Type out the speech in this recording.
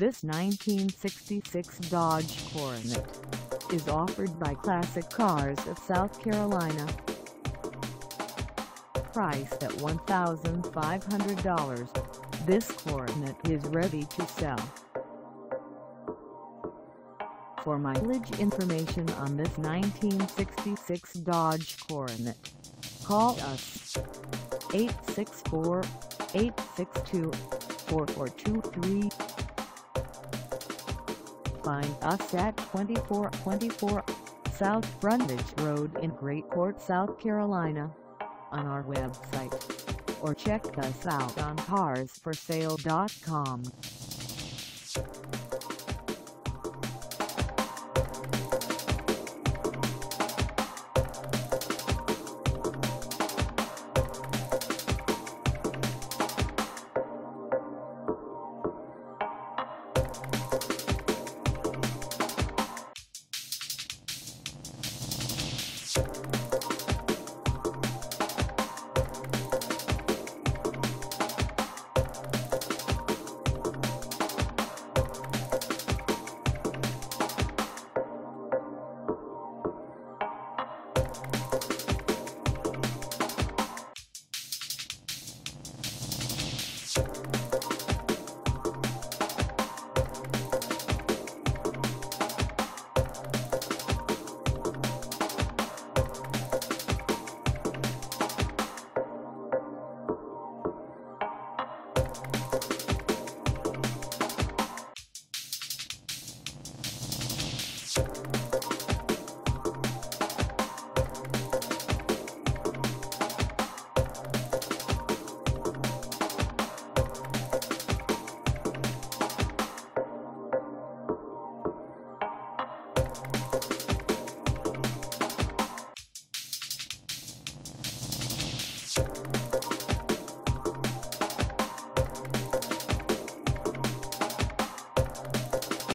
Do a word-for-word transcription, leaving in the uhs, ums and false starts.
This nineteen sixty-six Dodge Coronet is offered by Classic Cars of South Carolina. Priced at one thousand five hundred dollars, this Coronet is ready to sell. For mileage information on this nineteen sixty-six Dodge Coronet, call us eight six four, eight six two, four four two three. Find us at twenty-four twenty-four South Frontage Road in Gray Court, South Carolina, on our website, or check us out on cars for sale dot com. We'll be right back.